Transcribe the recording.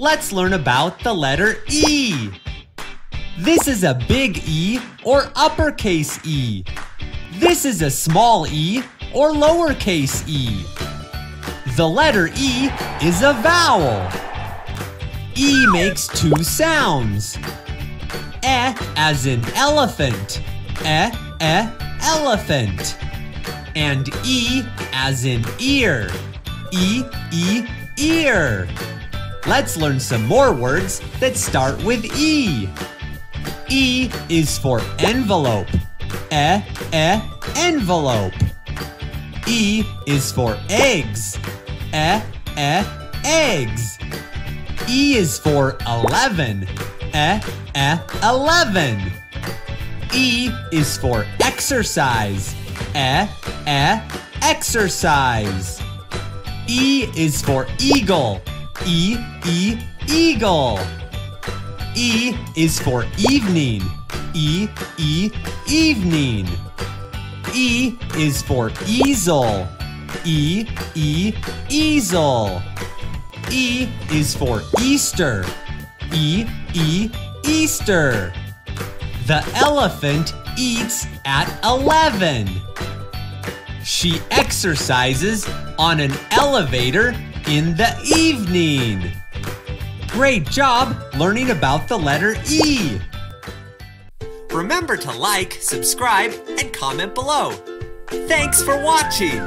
let's learn about the letter E. This is a big E or uppercase E. This is a small e or lowercase e. The letter E is a vowel. E makes two sounds. E as in elephant. E, e, elephant. And E as in ear. E, e, ear. Let's learn some more words that start with E. E is for envelope. E, e, envelope. E is for eggs. E, e, eggs. E is for 11. E, e, 11. E is for exercise. E, e, exercise. E is for eagle. E, e, eagle. E is for evening. E, e, evening. E is for easel. E, e, easel. E is for Easter. E, e, Easter. The elephant eats at 11. She exercises on an elevator in the evening. Great job learning about the letter E. Remember to like, subscribe, and comment below. Thanks for watching!